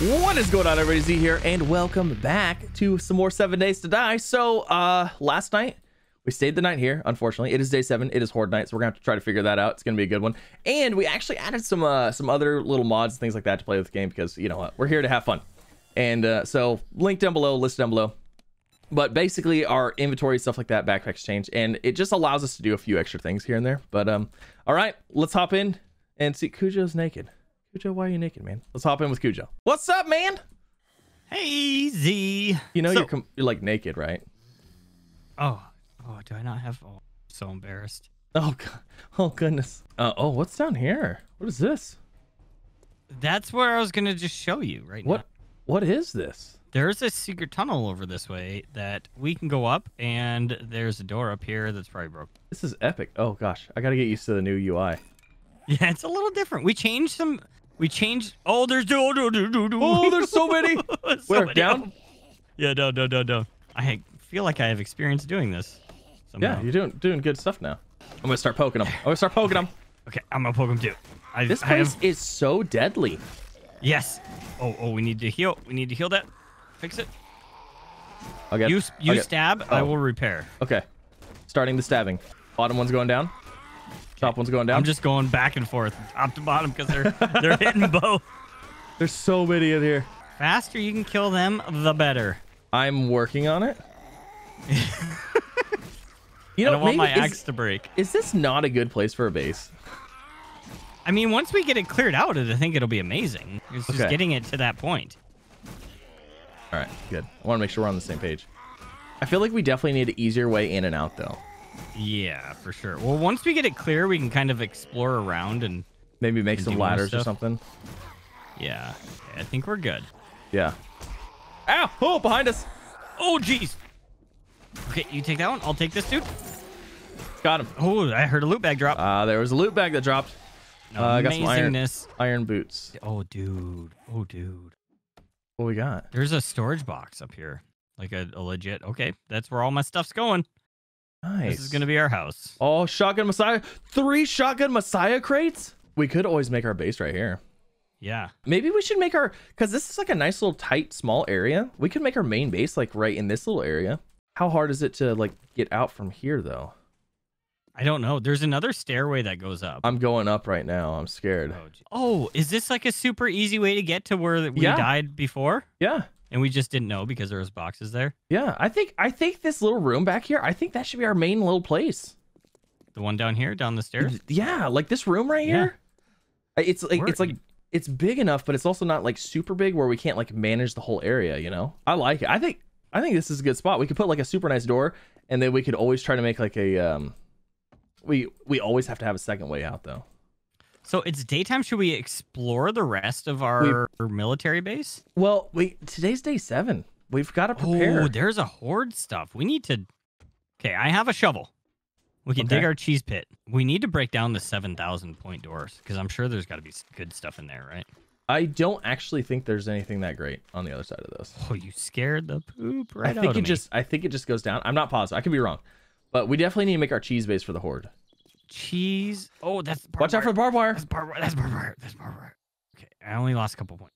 What is going on, everybody? Z here, and welcome back to some more 7 Days to Die. So, last night, we stayed the night here, unfortunately. It is day 7, it is Horde night, so we're gonna have to try to figure that out. It's gonna be a good one. And we actually added some other little mods and things like that to play with the game, because, you know what, we're here to have fun. And, so, link down below, list down below. But basically, our inventory, stuff like that, backpacks change, and it just allows us to do a few extra things here and there. But, alright, let's hop in and see. Cujo's naked. Cujo, why are you naked, man? Let's hop in with Cujo. What's up, man? Hey, Z. You know, so you're like naked, right? Oh, do I not have? Oh, I'm so embarrassed. Oh, God. Oh, goodness. Oh, what's down here? What is this? That's where I was gonna just show you right now. What is this? There's a secret tunnel over this way that we can go up, and there's a door up here that's probably broken. This is epic. Oh gosh, I gotta get used to the new UI. Yeah, it's a little different. We changed some. We changed. Oh, there's so many. Where? Down? Yeah, down. I feel like I have experience doing this somehow. Yeah, you're doing good stuff now. I'm gonna start poking them. Okay, I'm gonna poke them too. This place is so deadly. Yes. Oh, we need to heal. We need to heal that. Fix it. Okay. You stab. Oh. I will repair. Okay. Starting the stabbing. Bottom one's going down. Top one's going down. I'm just going back and forth, top to bottom, because they're hitting both. There's so many in here. Faster you can kill them, the better. I'm working on it. You know, I don't want my axe to break. Is this not a good place for a base? I mean, once we get it cleared out, I think it'll be amazing. It's just getting it to that point. All right, good. I want to make sure we're on the same page. I feel like we definitely need an easier way in and out, though. Yeah, for sure. Well, once we get it clear, we can kind of explore around and maybe make some ladders or something. Yeah, I think we're good. Yeah. Ow! Oh, behind us! Oh, jeez! Okay, you take that one. I'll take this, dude. Got him. Oh, I heard a loot bag drop. There was a loot bag that dropped. I got some iron boots. Oh, dude. What we got? There's a storage box up here. Like a legit... Okay, that's where all my stuff's going. Nice. This is gonna be our house. Oh, Shotgun Messiah. 3 Shotgun Messiah crates. We could always make our base right here. Yeah. Maybe we should make our, because this is like a nice little tight, small area. We could make our main base like right in this little area. How hard is it to like get out from here though? I don't know. There's another stairway that goes up. I'm going up right now. I'm scared. Oh, is this like a super easy way to get to where we died before? Yeah. And we just didn't know because there was boxes there. Yeah, I think this little room back here, I think that should be our main little place. The one down here, down the stairs? Yeah, like this room right here. It's like it's big enough, but it's also not like super big where we can't like manage the whole area, you know? I like it. I think this is a good spot. We could put like a super nice door, and then we could always try to make like a we always have to have a second way out though. So it's daytime. Should we explore the rest of our military base? Well, today's day 7. We've got to prepare. Oh, there's a horde stuff. We need to... Okay, I have a shovel. We can dig our cheese pit. We need to break down the 7,000 point doors, because I'm sure there's got to be good stuff in there, right? I don't actually think there's anything that great on the other side of those. Oh, you scared the poop right out of me. I think it just goes down. I'm not positive. I could be wrong. But we definitely need to make our cheese base for the horde. Cheese. Oh, that's barbed wire. Watch out for the barbed wire. That's barbed wire. Okay, I only lost a couple points.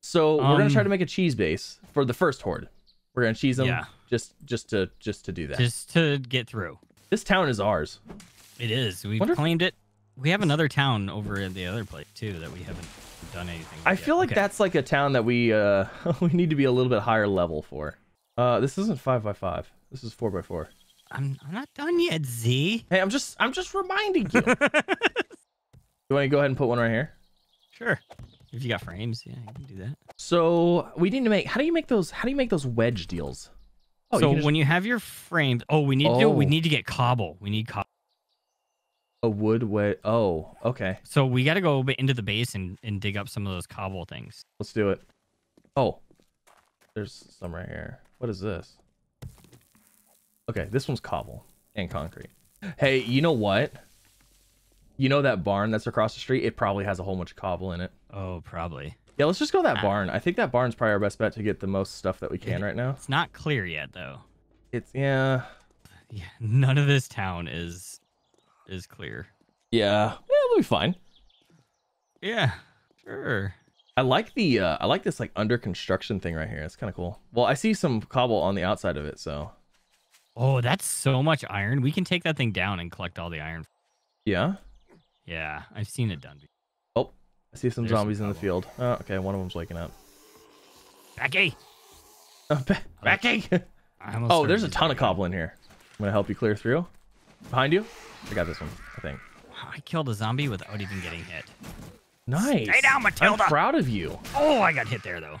So we're gonna try to make a cheese base for the first horde. We're gonna cheese them. Yeah. Just to do that. Just to get through. This town is ours. It is. We've claimed it. We have another town over in the other place too that we haven't done anything. I feel like that's like a town that we we need to be a little bit higher level for. This isn't 5x5. This is 4x4. I'm not done yet, Z. Hey, I'm just reminding you. You want to go ahead and put one right here? Sure. If you got frames, yeah, you can do that. So we need to make. How do you make those wedge deals? Oh, so when you have your frames, we need to get cobble. We need cobble. A wood wedge. Oh, okay. So we got to go into the base and dig up some of those cobble things. Let's do it. Oh, there's some right here. What is this? Okay, this one's cobble and concrete. Hey, you know what? You know that barn that's across the street? It probably has a whole bunch of cobble in it. Oh, probably. Yeah, let's just go to that barn. I think that barn's probably our best bet to get the most stuff that we can right now. It's not clear yet, though. Yeah, none of this town is clear. Yeah, it'll be fine. Yeah, sure. I like the I like this like under construction thing right here. It's kind of cool. Well, I see some cobble on the outside of it, so. Oh, that's so much iron. We can take that thing down and collect all the iron. Yeah? Yeah, I've seen it done before. Oh, I see some zombies in the field. Oh, okay, one of them's waking up. Becky! Becky! Oh, there's a ton of cobble in here. I'm going to help you clear through. Behind you? I got this one, I think. I killed a zombie without even getting hit. Nice. Stay down, Matilda. I'm proud of you. Oh, I got hit there, though.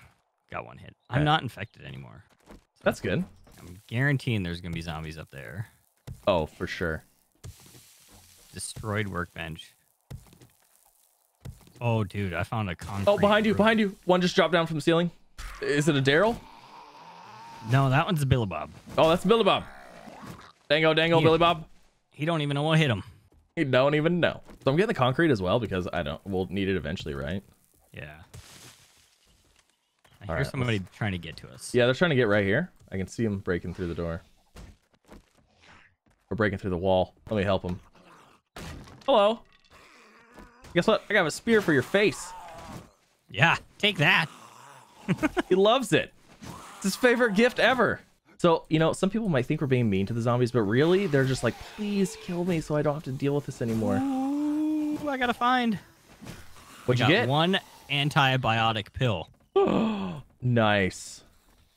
Got one hit. I'm not infected anymore. So that's good. I'm guaranteeing there's going to be zombies up there. Oh, for sure. Destroyed workbench. Oh, dude, I found a concrete. Oh, behind you, behind you. One just dropped down from the ceiling. Is it a Daryl? No, that one's a Billy Bob. Oh, that's Billy Bob. Dango, dango, Billy Bob. He don't even know what hit him. You don't even know. So I'm getting the concrete as well because I don't. We'll need it eventually, right? Yeah. I hear somebody trying to get to us. Yeah, they're trying to get right here. I can see them breaking through the door. Or breaking through the wall. Let me help them. Hello. Guess what? I got a spear for your face. Yeah, take that. He loves it. It's his favorite gift ever. So, you know, some people might think we're being mean to the zombies, but really, they're just like, please kill me so I don't have to deal with this anymore. Ooh, I gotta find. What'd you get? One antibiotic pill. Nice.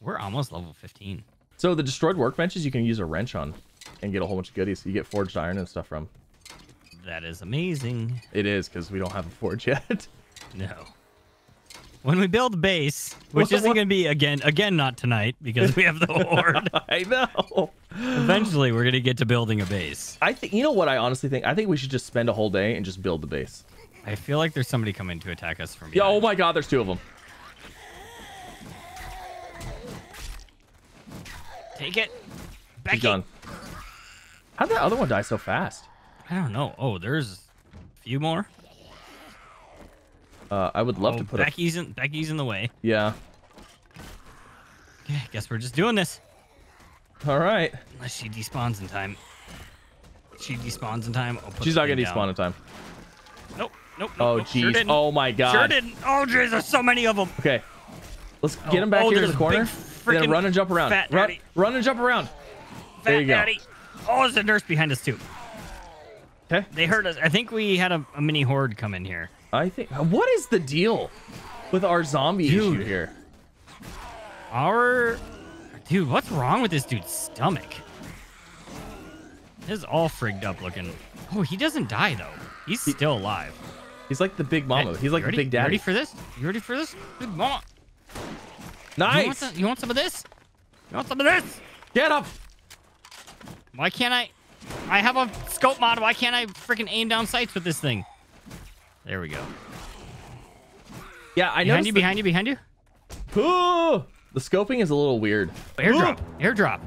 We're almost level 15. So the destroyed workbenches you can use a wrench on and get a whole bunch of goodies. You get forged iron and stuff from. That is amazing. It is, because we don't have a forge yet. No. When we build a base, which isn't going to be, again, not tonight, because we have the horde. I know. Eventually, we're going to get to building a base. You know what I honestly think? I think we should just spend a whole day and just build the base. I feel like there's somebody coming to attack us from behind. Oh, my God. There's two of them. Take it. Becky. Done. How'd that other one die so fast? I don't know. Oh, there's a few more. I would love to put Becky's in the way. Yeah. Okay, guess we're just doing this. All right. Unless she despawns in time. She despawns in time. She's not gonna despawn in time. Nope. Nope. Oh jeez. Nope. Sure oh my God. Sure didn't. Oh jeez. There's so many of them. Okay. Let's get him back here to the corner. And then run and jump around. Run and jump around. There you go. Oh, there's a nurse behind us too. Okay. They heard us. I think we had a mini horde come in here. I think. What is the deal with our zombie issue here? Dude, what's wrong with this dude's stomach? This is all frigged up looking. Oh, he doesn't die though. He's still alive. He's like the big mama. He's like the big daddy. You ready for this? You ready for this? Big mama. Nice. You want some of this? You want some of this? Get up. Why can't I? I have a scope mod. Why can't I freaking aim down sights with this thing? There we go. Yeah, I know. Behind you. Ooh, the scoping is a little weird. Airdrop. Ooh. Airdrop.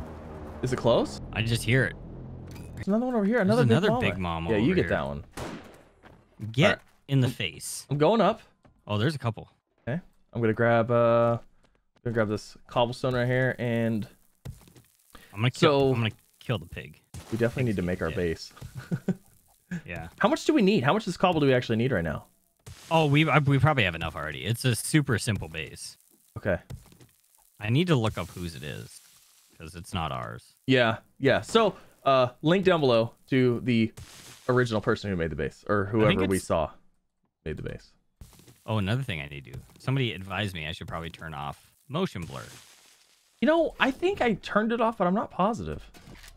Is it close? I just hear it. There's another one over here. Another big mama. Yeah, you get that one. Get in the face. I'm going up. Oh, there's a couple. Okay. I'm gonna grab this cobblestone right here and I'm gonna kill the pig. We definitely need to make our base. Yeah. How much do we need? How much of this cobble do we actually need right now? Oh, we probably have enough already. It's a super simple base. Okay. I need to look up whose it is because it's not ours. Yeah. Yeah. So link down below to the original person who made the base or whoever we saw made the base. Oh, another thing I need to do. Somebody advised me I should probably turn off motion blur. You know, I think I turned it off, but I'm not positive.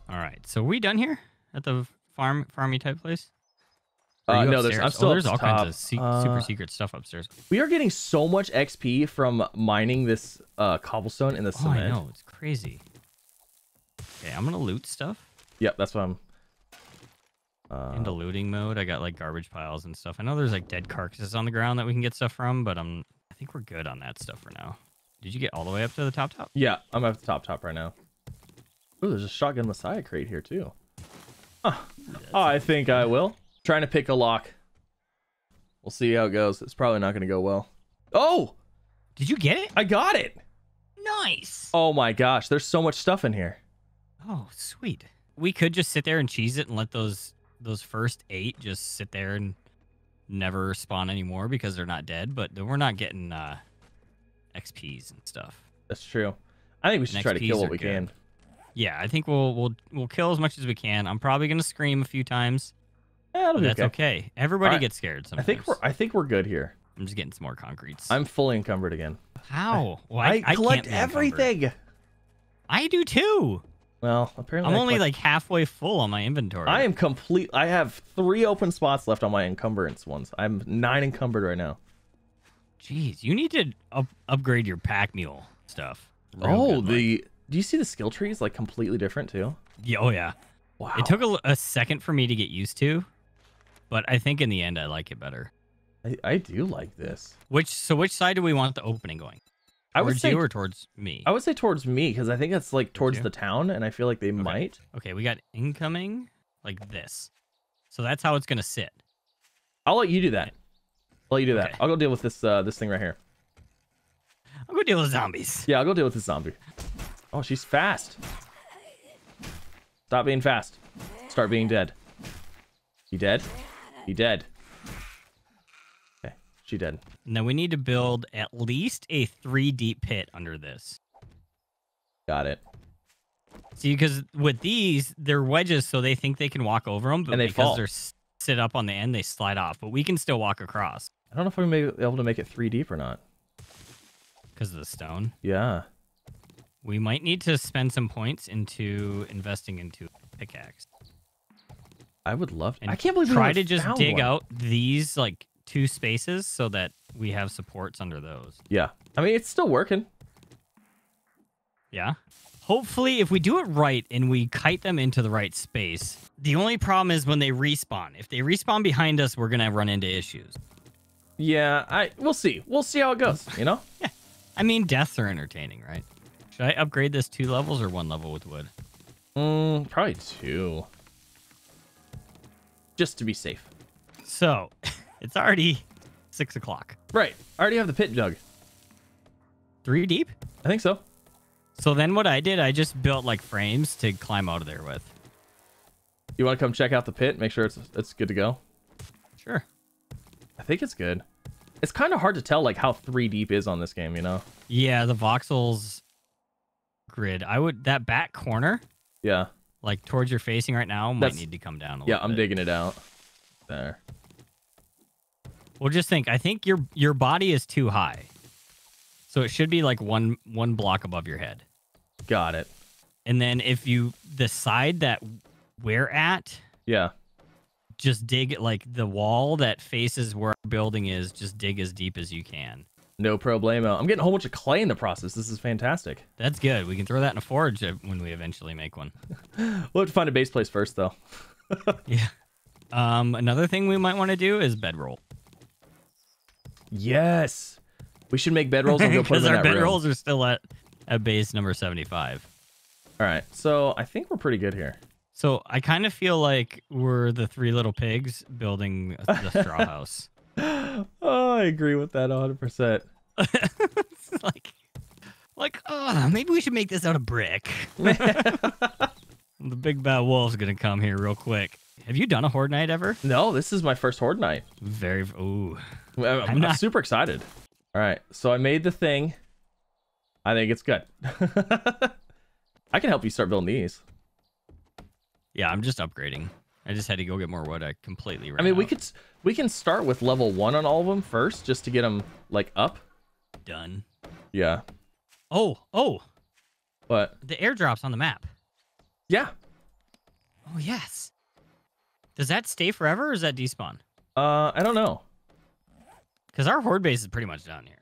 All right. So are we done here at the farmy type place? No, there's all kinds of super secret stuff upstairs. We are getting so much XP from mining this cobblestone in the cement. I know, it's crazy. Okay, I'm gonna loot stuff. Yep, that's what I'm into looting mode. I got like garbage piles and stuff. I know there's like dead carcasses on the ground that we can get stuff from, but I think we're good on that stuff for now. Did you get all the way up to the top? Yeah, I'm at the top right now. Ooh, there's a Shotgun Messiah crate here too. Huh. Oh, I think I will. Trying to pick a lock. We'll see how it goes. It's probably not going to go well. Oh! Did you get it? I got it! Nice! Oh my gosh, there's so much stuff in here. Oh, sweet. We could just sit there and cheese it and let those first 8 just sit there and never spawn anymore because they're not dead, but we're not getting XPs and stuff. That's true. I think we should try to kill what we can. Yeah, I think we'll kill as much as we can. I'm probably gonna scream a few times. Yeah, that's okay. Everybody gets scared sometimes. I think we're good here. I'm just getting some more concretes. I'm fully encumbered again. How? Well, I collect everything. I do too. Well, apparently I'm only like halfway full on my inventory. I am complete. I have 3 open spots left on my encumbrance ones. I'm 9 encumbered right now. Jeez, you need to upgrade your pack mule stuff. Oh, do you see the skill trees like completely different too? Yeah. Oh yeah. Wow. It took a second for me to get used to, but I think in the end I like it better. I do like this. So which side do we want the opening going? Towards you or towards me? I would say towards me, because I think that's like towards the town, and I feel like they might. Okay, we got incoming like this. So that's how it's gonna sit. I'll let you do that. I'll go deal with this this thing right here. I'll go deal with zombies. Yeah, I'll go deal with this zombie. Oh, she's fast. Stop being fast. Start being dead. You dead? You dead. She did. Now we need to build at least a 3-deep pit under this. Got it. See, because with these, they're wedges, so they think they can walk over them, but and they because they're sit up on the end, they slide off. But we can still walk across. I don't know if we may be able to make it 3 deep or not. Because of the stone. Yeah. We might need to spend some points into investing into a pickaxe. I would love to. And I can't believe try to just dig out these like 2 spaces so that we have supports under those. Yeah. I mean, it's still working. Yeah. Hopefully, if we do it right and we kite them into the right space, the only problem is when they respawn. If they respawn behind us, we're going to run into issues. Yeah, we'll see. We'll see how it goes, you know? Yeah. I mean, deaths are entertaining, right? Should I upgrade this 2 levels or 1 level with wood? Probably 2. Just to be safe. So... It's already 6 o'clock. Right. I already have the pit dug. 3 deep? I think so. So then what I did, I just built like frames to climb out of there with. You want to come check out the pit? Make sure it's good to go? Sure. I think it's good. It's kind of hard to tell like how 3 deep is on this game, you know? Yeah, the voxels grid. That back corner. Yeah. Like towards you're facing right now might need to come down a little bit. Yeah, I'm digging it out. There. Well, just think. I think your body is too high, so it should be like one block above your head. Got it. And then if you the side that we're at, yeah, just dig like the wall that faces where our building is. Just dig as deep as you can. No problemo. I'm getting a whole bunch of clay in the process. This is fantastic. That's good. We can throw that in a forge when we eventually make one. We'll have to find a base place first, though. Yeah. Another thing we might want to do is bedroll. Yes, we should make bedrolls and go put them in that room. Because our bedrolls are still at base number 75. All right, so I think we're pretty good here. So I kind of feel like we're the 3 little pigs building the straw house. Oh, I agree with that 100%. It's like, oh, maybe we should make this out of brick. The big bad wolf's gonna come here real quick. Have you done a horde night ever? No, this is my first horde night. Ooh. I'm super excited. All right, so I made the thing. I think it's good. I can help you start building these. Yeah, I'm just upgrading. I just had to go get more wood. I completely ran out. we can start with level 1 on all of them first, just to get them like up. Done. Yeah. Oh. What? The airdrop's on the map. Yeah. Oh yes. Does that stay forever or is that despawn? I don't know. Because our horde base is pretty much down here.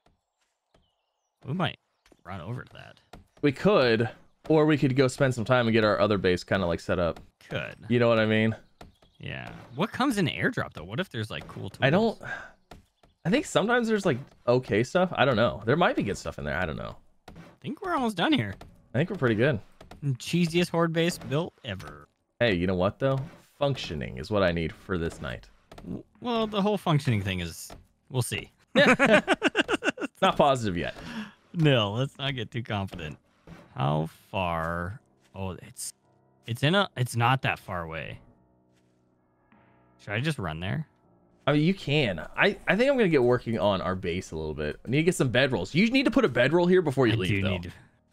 We might run over to that. We could, or we could go spend some time and get our other base kind of like set up. Could. You know what I mean? Yeah. What comes in the airdrop though? What if there's like cool tools? I think sometimes there's like okay stuff. I don't know. There might be good stuff in there. I don't know. I think we're almost done here. I think we're pretty good. Cheesiest horde base built ever. Hey, you know what though? Functioning is what I need for this night. Well, the whole functioning thing is, we'll see. Yeah. Not positive yet. No, let's not get too confident. How far? Oh, it's not that far away. Should I just run there? I mean, you can. I think I'm going to get working on our base a little bit. I need to get some bedrolls. You need to put a bedroll here before you leave, though.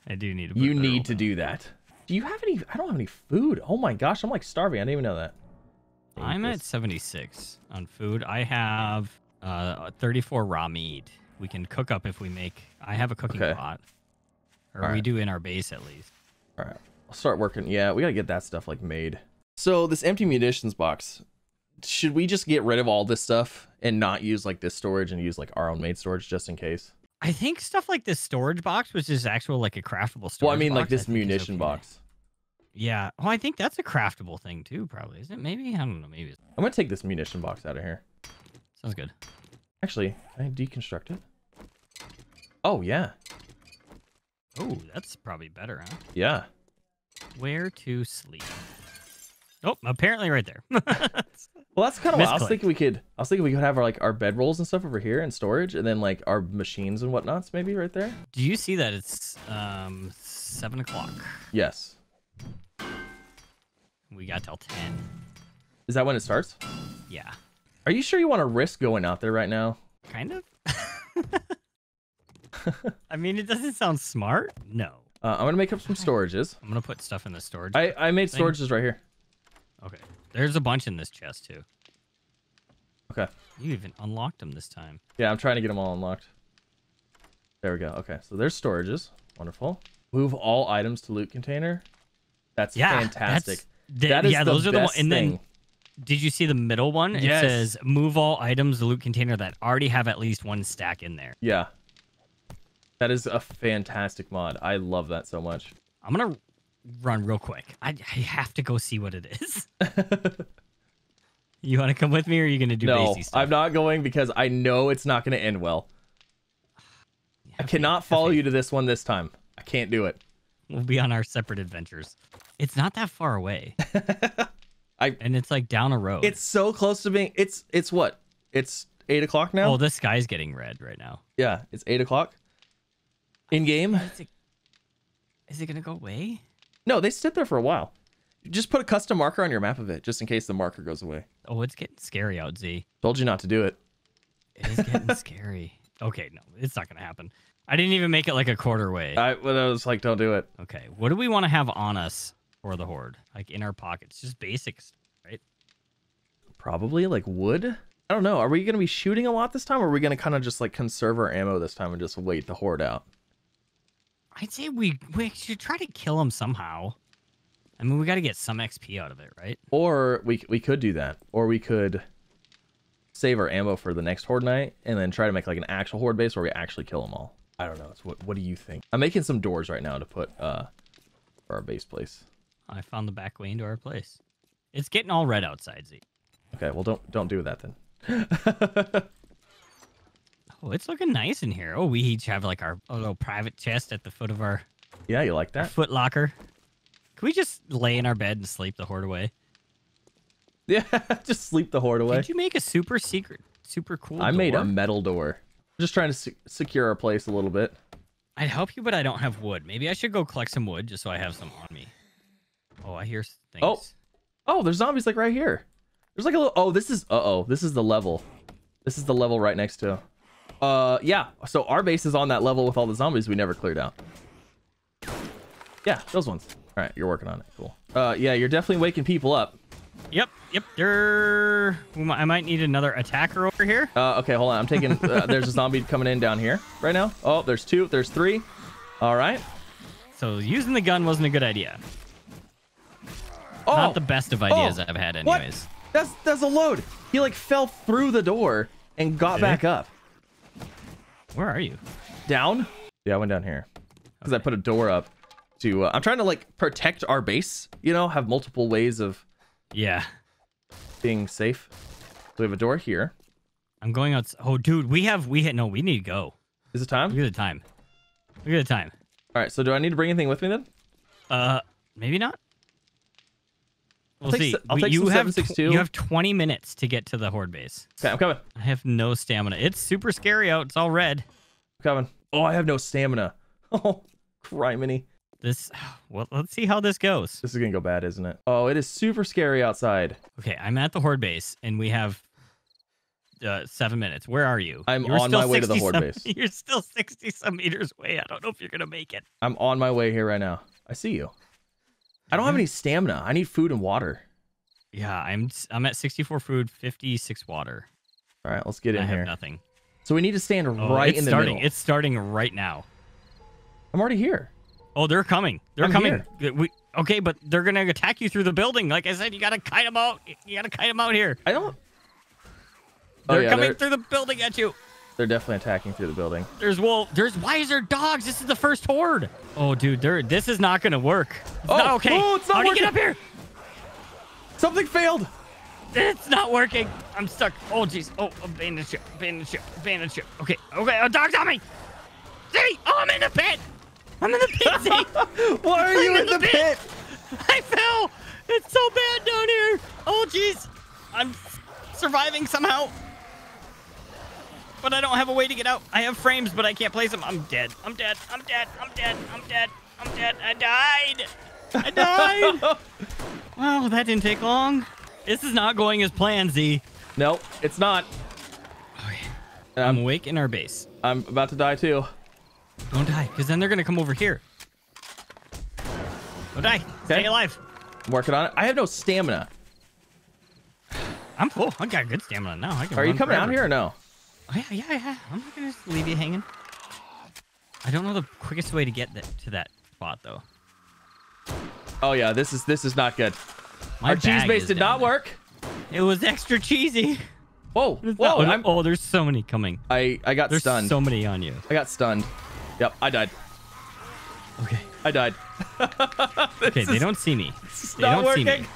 I do need to put you a need to do that. Do you have any? I don't have any food. Oh, my gosh. I'm, like, starving. I didn't even know that. I'm at 76 on food. I have 34 raw meat. We can cook up if we make... I have a cooking pot. Or we do in our base, at least. All right. I'll start working. Yeah, we got to get that stuff, like, made. So this empty munitions box... Should we just get rid of all this stuff and not use like this storage and use like our own made storage just in case? I think stuff like this storage box, which is actual like a craftable storage. Well, I mean box, like this munition box. Yeah. Well, I think that's a craftable thing too, probably. Isn't it? Maybe? I don't know. Maybe. I'm going to take this munition box out of here. Sounds good. Actually, can I deconstruct it? Oh, yeah. Oh, that's probably better, huh? Yeah. Where to sleep? Oh, apparently right there. Well, that's kind of what I was thinking we could. I was thinking we could have our like our bedrolls and stuff over here in storage, and then like our machines and whatnots maybe right there. Do you see that it's 7 o'clock? Yes. We got till 10. Is that when it starts? Yeah. Are you sure you want to risk going out there right now? Kind of. I mean, it doesn't sound smart. No. I'm gonna make up some storages. I'm gonna put stuff in the storage. I made storages right here. Okay. There's a bunch in this chest, too. Okay. You even unlocked them this time. Yeah, I'm trying to get them all unlocked. There we go. Okay, so there's storages. Wonderful. Move all items to loot container. That's fantastic. Those are the best thing. Then, did you see the middle one? Yes. It says, move all items to loot container that already have at least one stack in there. Yeah. That is a fantastic mod. I love that so much. I'm going to... run real quick. I have to go see what it is. You want to come with me, or are you going to do basic stuff? No, I'm not going because I know it's not going to end well. I cannot follow you to this one this time. I can't do it. We'll be on our separate adventures. It's not that far away. And it's like down a road. It's so close to being... It's what? It's 8 o'clock now? Oh, the sky's getting red right now. Yeah, it's 8 o'clock. In game? Is it going to go away? No, they sit there for a while. Just put a custom marker on your map of it, just in case the marker goes away. Oh, it's getting scary out, Z. Told you not to do it. It is getting scary. Okay, no, it's not going to happen. I didn't even make it like a quarter way. I was like, don't do it. Okay, what do we want to have on us for the horde? Like in our pockets, just basics, right? Probably like wood. I don't know. Are we going to be shooting a lot this time? Or are we going to kind of just like conserve our ammo this time and just wait the horde out? I'd say we should try to kill him somehow. I mean, we got to get some XP out of it, right? Or we could do that. Or we could save our ammo for the next horde night and then try to make like an actual horde base where we actually kill them all. I don't know. It's what do you think? I'm making some doors right now to put for our base place. I found the back way into our place. It's getting all red outside, Z. Okay, well don't do that then. Oh, it's looking nice in here. Oh, we each have like our little private chest at the foot of our... Yeah, you like that? Foot locker. Can we just lay in our bed and sleep the horde away? Yeah, just sleep the horde away. Did you make a super secret, super cool door? I made a metal door. I'm just trying to secure our place a little bit. I'd help you, but I don't have wood. Maybe I should go collect some wood just so I have some on me. Oh, I hear things. Oh, there's zombies like right here. There's like a little... Oh, this is... Uh-oh, this is the level. This is the level right next to... Yeah, so our base is on that level with all the zombies we never cleared out. Yeah, those ones. All right, you're working on it. Cool. Yeah, you're definitely waking people up. Yep. I might need another attacker over here. Okay, hold on. I'm taking... there's a zombie coming in down here right now. Oh, there's two. There's three. All right. So using the gun wasn't a good idea. Oh, not the best of ideas I've had anyways. What? That's a load. He like fell through the door and got back up. Where are you? Down? Yeah, I went down here because I put a door up to... I'm trying to like protect our base, you know, have multiple ways of being safe. So we have a door here. I'm going out. Oh, dude, we need to go. Is it time? Look at the time. Look at the time. All right, so do I need to bring anything with me then? Maybe not. We'll see. You have 20 minutes to get to the horde base. Okay, I'm coming. I have no stamina. It's super scary out. It's all red. I'm coming. Oh, I have no stamina. Oh, criminy. Well, let's see how this goes. This is going to go bad, isn't it? Oh, it is super scary outside. Okay, I'm at the horde base, and we have 7 minutes. Where are you? You're on my way to the horde base. You're still 60-some meters away. I don't know if you're going to make it. I'm on my way here right now. I see you. I don't have any stamina. I need food and water. Yeah, I'm at 64 food, 56 water. All right, let's get in here. I have nothing. So we need to stand right in the middle. It's starting right now. I'm already here. Oh, they're coming. They're coming. Okay, but they're going to attack you through the building. Like I said, you got to kite them out. You got to kite them out here. I don't... They're coming through the building at you. They're definitely attacking through the building. There's wolf. There's why is there dogs? This is the first horde. Oh, dude, this is not gonna work. It's not okay. Oh, it's not working. How do you get up here? Something failed. It's not working. I'm stuck. Oh, jeez. Oh, abandoned ship. Abandoned ship. Abandoned ship. Okay. Okay. A dog's on me. See? Oh, I'm in the pit. I'm in the pit. See? Why are you in the pit? I fell. It's so bad down here. Oh, jeez. I'm surviving somehow. But I don't have a way to get out. I have frames, but I can't place them. I'm dead. I'm dead. I'm dead. I'm dead. I'm dead. I'm dead. I died. I died. Wow, that didn't take long. This is not going as planned, Z. Nope, it's not. Oh, yeah. I'm awake in our base. I'm about to die, too. Don't die, because then they're going to come over here. Don't die. Stay alive. I'm working on it. I have no stamina. I'm full. I got good stamina now. I can Are you coming out here or no? Oh, yeah. I'm not gonna just leave you hanging. I don't know the quickest way to get to that spot though. Oh yeah, this is not good. Our cheese base did not work. It was extra cheesy. Whoa! Oh, there's so many coming. I got stunned. There's so many on you. I got stunned. Yep, I died. Okay. I died. Okay, they don't see me. They don't see me.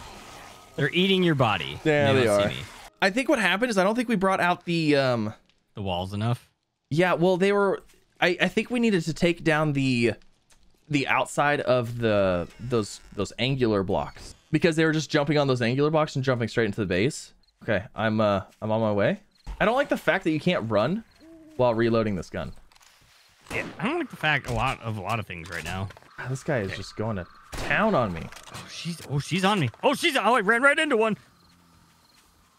They're eating your body. Yeah, they don't see me. I think what happened is I don't think we brought out the walls enough. Yeah, well, they were. I think we needed to take down the outside of those angular blocks because they were just jumping on those angular blocks and jumping straight into the base. Okay, I'm on my way. I don't like the fact that you can't run while reloading this gun. Yeah, I don't like the fact a lot of things right now. This guy is just going to town on me. Oh, she's on me. Oh, I ran right into one.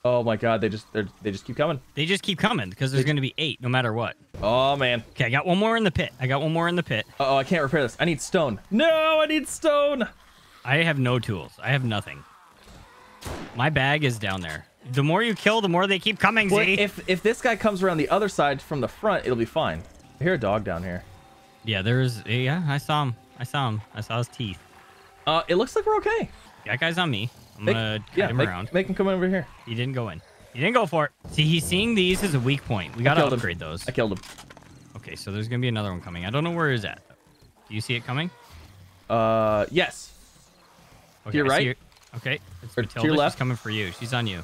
Oh my God! They just keep coming. They just keep coming because there's going to be 8 no matter what. Oh man. Okay, I got one more in the pit. Uh oh, I can't repair this. I need stone. No, I need stone. I have no tools. I have nothing. My bag is down there. The more you kill, the more they keep coming. Well, Z. If this guy comes around the other side from the front, it'll be fine. I hear a dog down here. Yeah, I saw him. I saw his teeth. It looks like we're okay. That guy's on me. I'm gonna kite him around. Make him come over here. He didn't go in. He didn't go for it. See, he's seeing these as a weak point. We gotta upgrade those. I killed him. Okay, so there's gonna be another one coming. I don't know where he's at. Do you see it coming? Yes. Okay, to your right. Okay, it's Matilda. To your left. She's coming for you. She's on you.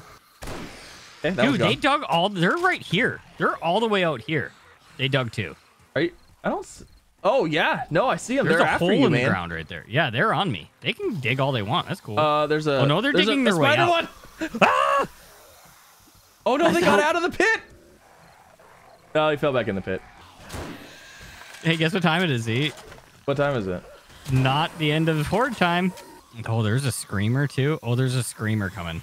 Okay, dude, they dug all. They're right here. They're all the way out here. They dug too. Are you? I don't. Oh yeah, no, I see them. There's a hole in the ground right there. Yeah, they're on me. They can dig all they want. That's cool. There's a. Oh no, they're digging their way out. Ah! Oh no, they got out of the pit. No, he fell back in the pit. Hey, guess what time it is, Z? What time is it? Not the end of horde time. Oh, there's a screamer too. Oh, there's a screamer coming.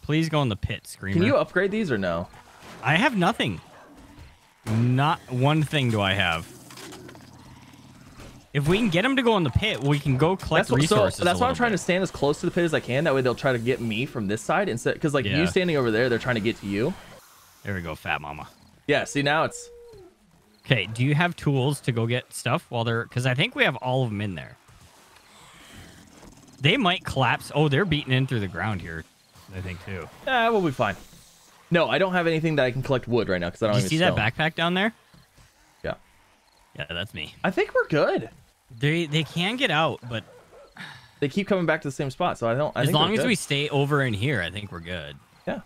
Please go in the pit, screamer. Can you upgrade these or no? I have nothing. Not one thing do I have. If we can get them to go in the pit, we can go collect resources. So that's why I'm trying to stand as close to the pit as I can. That way they'll try to get me from this side instead, because like you standing over there, they're trying to get to you. There we go, fat mama. Yeah, see now it's... Okay, do you have tools to go get stuff while they're... Because I think we have all of them in there. They might collapse. Oh, they're beating in through the ground here, I think, too. Yeah, we'll be fine. No, I don't have anything that I can collect wood right now because I don't have any stone. That backpack down there? Yeah, that's me. I think we're good. They can get out, but they keep coming back to the same spot. So I don't. As long as we stay over in here, I think we're good. Yeah.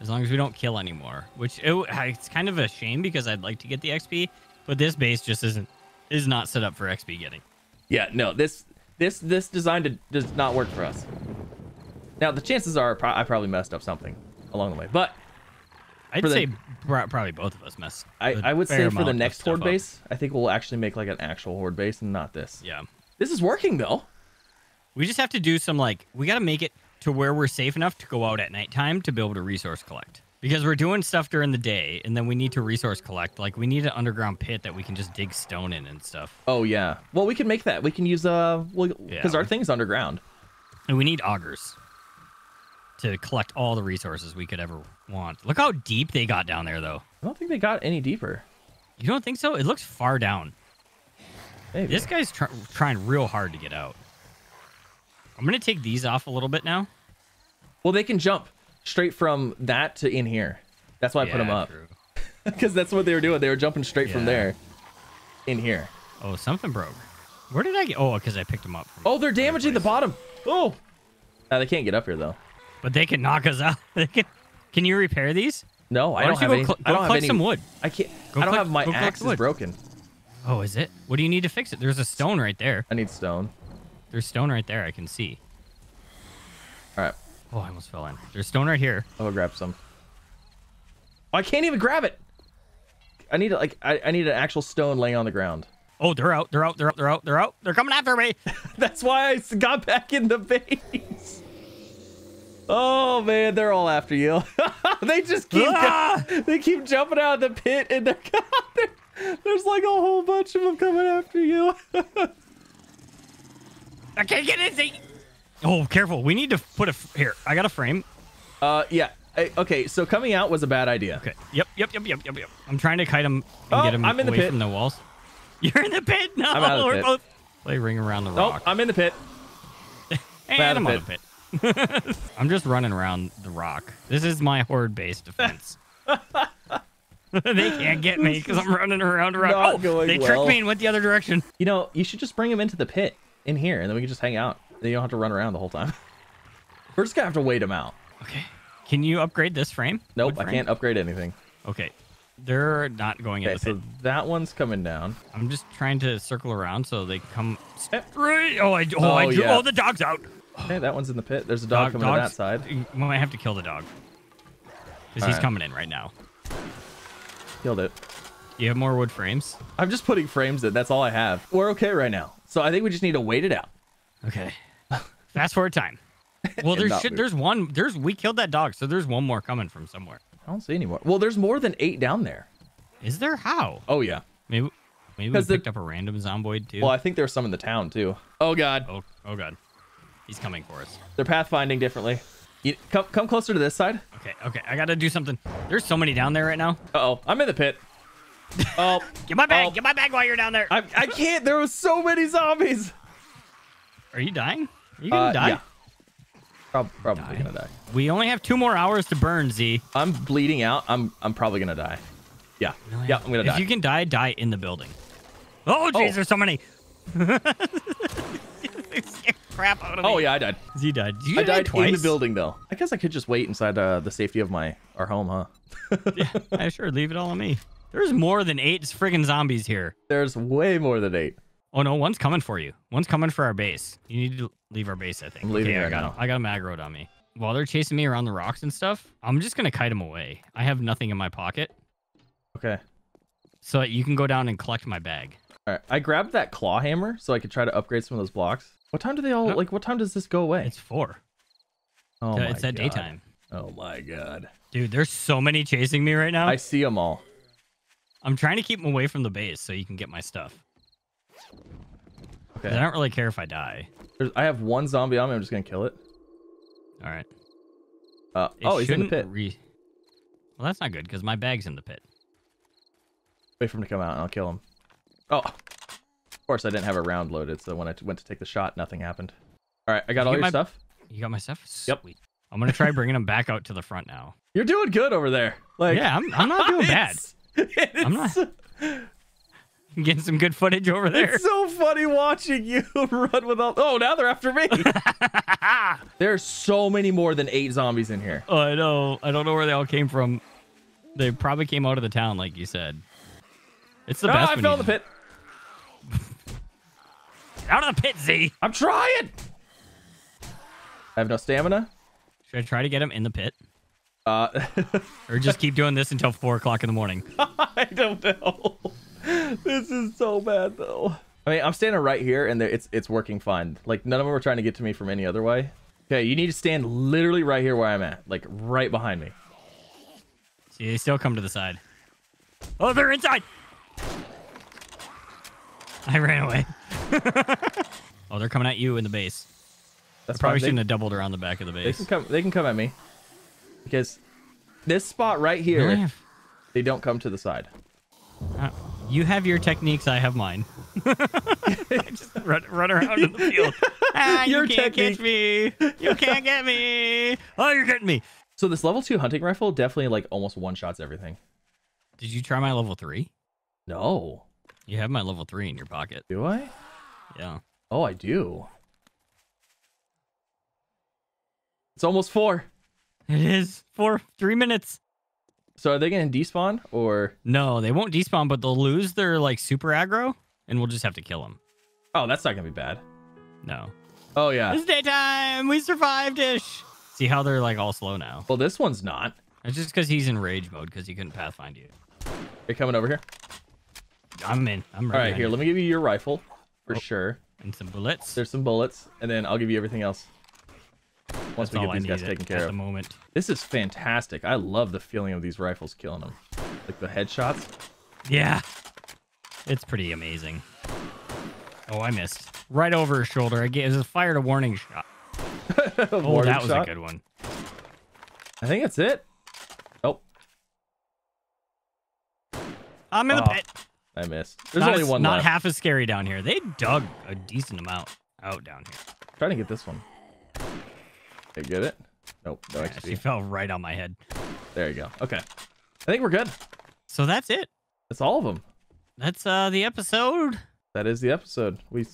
As long as we don't kill anymore, which it's kind of a shame because I'd like to get the XP, but this base just is not set up for XP getting. Yeah, no, this design does not work for us. Now the chances are I probably messed up something along the way, but. I'd say probably both of us messed. I would say for the next horde base, I think we'll actually make like an actual horde base and not this. Yeah. This is working though. We just have to do some we got to make it to where we're safe enough to go out at nighttime to be able to resource collect. Because we're doing stuff during the day, and then we need to resource collect. Like, we need an underground pit that we can just dig stone in and stuff. Oh, yeah. Well, we can make that. We can use, because our thing's underground. And we need augers to collect all the resources we could ever want. Look how deep they got down there, though. I don't think they got any deeper. You don't think so? It looks far down. Maybe. This guy's trying real hard to get out. I'm going to take these off a little bit now. Well, they can jump straight from that to in here. That's why I put them up. Because that's what they were doing. They were jumping straight from there in here. Oh, something broke. Where did I get? Oh, because I picked them up. Oh, they're damaging the bottom. Oh, now they can't get up here, though. But they can knock us out. Can you repair these? No, I don't have any. I don't have some wood. I can't. I don't have my axe is broken. Oh, is it? What do you need to fix it? There's a stone right there. I need stone. There's stone right there. I can see. All right. Oh, I almost fell in. There's stone right here. I'll grab some. Oh, I can't even grab it. I need I need an actual stone laying on the ground. Oh, they're out. They're out. They're out. They're out. They're out. They're coming after me. That's why I got back in the base. Oh man, they're all after you. They just keep they keep jumping out of the pit, and there's like a whole bunch of them coming after you. I can't get anything. Oh, careful. We need to put here. I got a frame. Yeah. Okay, so coming out was a bad idea. Okay. Yep. I'm trying to kite him and get him away from the walls. You're in the pit? No, I'm out of the pit. Both play ring around the rock. Oh, I'm in the pit. And I'm out of the pit. I'm just running around the rock. This is my horde-based defense. They can't get me because I'm running around the rock. They tricked me and went the other direction. You know, you should just bring him into the pit in here, and then we can just hang out. Then you don't have to run around the whole time. We're just gonna have to wait them out. Okay. Can you upgrade this frame? Nope, I can't upgrade anything. Okay. They're not going in the pit. So that one's coming down. I'm just trying to circle around so they come. Oh, the dog's out. Okay, that one's in the pit. There's a dog coming on that side. We might have to kill the dog because he's coming in right now. Killed it. You have more wood frames? I'm just putting frames in. That's all I have. We're okay right now. So I think we just need to wait it out. Okay. Fast forward time. Well, we killed that dog, so there's one more coming from somewhere. I don't see any more. Well, there's more than 8 down there. Is there? How? Oh yeah. Maybe we picked up a random zomboid too. Well, I think there's some in the town too. Oh god. Oh god. He's coming for us. They're pathfinding differently. Come closer to this side. Okay. I gotta do something. There's so many down there right now. Uh-oh. I'm in the pit. Oh. Get my bag. Get my bag while you're down there. I can't. There was so many zombies. Are you dying? Are you gonna die? Yeah. Probably gonna die. We only have 2 more hours to burn, Z. I'm bleeding out. I'm probably gonna die. Yeah. Really? Yeah, I'm gonna die. If you can die in the building. Oh, jeez, there's so many. Crap out of me. Oh, yeah, I died. Z died. I died twice? In the building, though. I guess I could just wait inside the safety of our home, huh? Yeah, I sure leave it all on me. There's more than 8 friggin' zombies here. There's way more than 8. Oh no, one's coming for you. One's coming for our base. You need to leave our base, I think. I'm leaving right now. I got him aggroed on me. While they're chasing me around the rocks and stuff, I'm just going to kite him away. I have nothing in my pocket. Okay. So you can go down and collect my bag. All right. I grabbed that claw hammer so I could try to upgrade some of those blocks. What time do they all, what time does this go away? It's 4. Oh, my God. It's at daytime. Oh, my God. Dude, there's so many chasing me right now. I see them all. I'm trying to keep them away from the base so you can get my stuff. Okay. I don't really care if I die. I have 1 zombie on me. I'm just gonna kill it. All right. He's in the pit. Well, that's not good because my bag's in the pit. Wait for him to come out, and I'll kill him. Oh, of course I didn't have a round loaded, so when I went to take the shot, nothing happened. All right, I got all your stuff. You got my stuff. Yep. Sweet. I'm gonna try bringing him back out to the front now. You're doing good over there. Like, yeah, I'm not doing bad. I'm not. Getting some good footage over there. It's so funny watching you run with all... Oh, now they're after me. There's so many more than 8 zombies in here. Oh, I know. I don't know where they all came from. They probably came out of the town, like you said. It's the best. I fell in the pit. Out of the pit, Z. I'm trying. I have no stamina. Should I try to get him in the pit? Or just keep doing this until 4 o'clock in the morning? I don't know. This is so bad, though. I mean, I'm standing right here, and it's working fine. Like, none of them are trying to get to me from any other way. Okay, you need to stand literally right here where I'm at. Like, right behind me. See, they still come to the side. Oh, they're inside! I ran away. Oh, they're coming at you in the base. That's probably shouldn't have doubled around the back of the base. They can come at me. Because this spot right here, they don't come to the side. You have your techniques, I have mine. I just run around in the field. Ah, you can't catch me. You can't get me. Oh, you're getting me. So this level 2 hunting rifle definitely like almost one-shots everything. Did you try my level 3? No. You have my level 3 in your pocket. Do I? Yeah. Oh, I do. It's almost 4. It is 4. 3 minutes. So are they going to despawn or? No, they won't despawn, but they'll lose their like super aggro and we'll just have to kill them. Oh, that's not going to be bad. No. Oh, yeah. It's daytime. We survived-ish. See how they're like all slow now. Well, this one's not. It's just because he's in rage mode because he couldn't pathfind you. They're coming over here. I'm in. I'm ready. All right, here. Let me give you your rifle for sure. And some bullets. There's some bullets. And then I'll give you everything else. Once we get these guys taken care of. At the moment. This is fantastic. I love the feeling of these rifles killing them. Like the headshots. Yeah. It's pretty amazing. Oh, I missed. Right over his shoulder. It fired a warning shot. Oh, that was a good one. I think that's it. Oh. I'm in the pit. I missed. There's only one left. Not half as scary down here. They dug a decent amount out down here. I'm trying to get this one. They get it? Nope. No XP. She fell right on my head. There you go. Okay. I think we're good. So that's it. That's all of them. That's the episode. That is the episode. We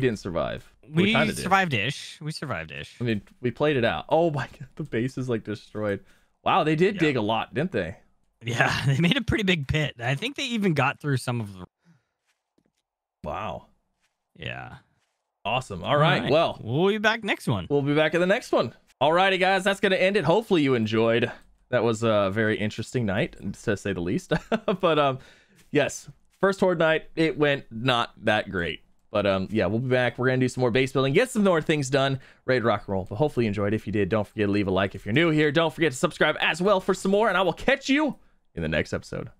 didn't survive. We survived-ish. We survived-ish. I mean, we played it out. Oh my god, the base is like destroyed. Wow, they did dig a lot, didn't they? Yeah, they made a pretty big pit. I think they even got through some of the. Wow. Yeah. Awesome. All right. Well, we'll be back next one. We'll be back in the next one. All righty, guys. That's going to end it. Hopefully you enjoyed. That was a very interesting night, to say the least. But yes, first Horde night, it went not that great. But yeah, we'll be back. We're going to do some more base building, get some more things done, ready to rock and roll. But hopefully you enjoyed. If you did, don't forget to leave a like if you're new here. Don't forget to subscribe as well for some more. And I will catch you in the next episode.